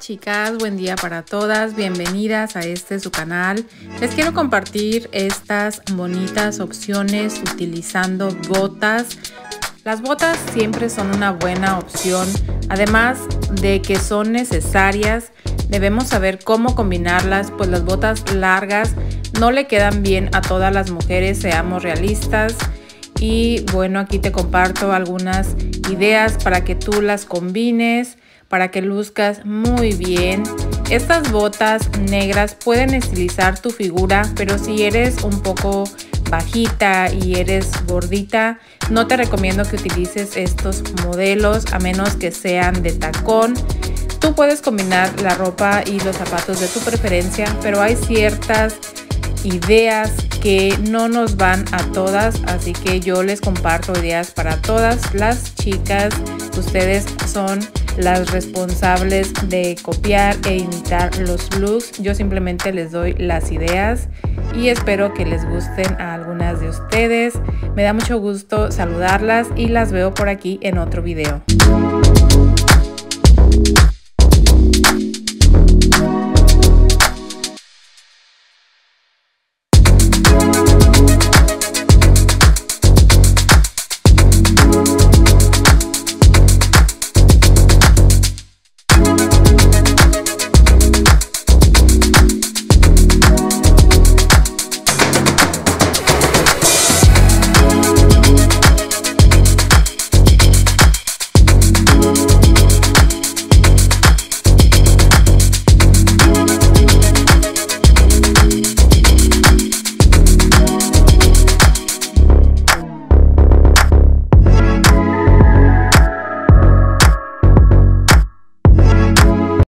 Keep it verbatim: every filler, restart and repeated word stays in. chicas, buen día para todas, bienvenidas a este su canal. Les quiero compartir estas bonitas opciones utilizando botas. Las botas siempre son una buena opción, además de que son necesarias. Debemos saber cómo combinarlas, pues las botas largas no le quedan bien a todas las mujeres, seamos realistas. Y bueno, aquí te comparto algunas ideas para que tú las combines, para que luzcas muy bien. Estas botas negras pueden estilizar tu figura, pero si eres un poco bajita y eres gordita, no te recomiendo que utilices estos modelos a menos que sean de tacón. Tú puedes combinar la ropa y los zapatos de tu preferencia, pero hay ciertas ideas que no nos van a todas, así que yo les comparto ideas para todas las chicas. Ustedes son las responsables de copiar e imitar los looks. Yo simplemente les doy las ideas y espero que les gusten a algunas de ustedes. Me da mucho gusto saludarlas y las veo por aquí en otro video.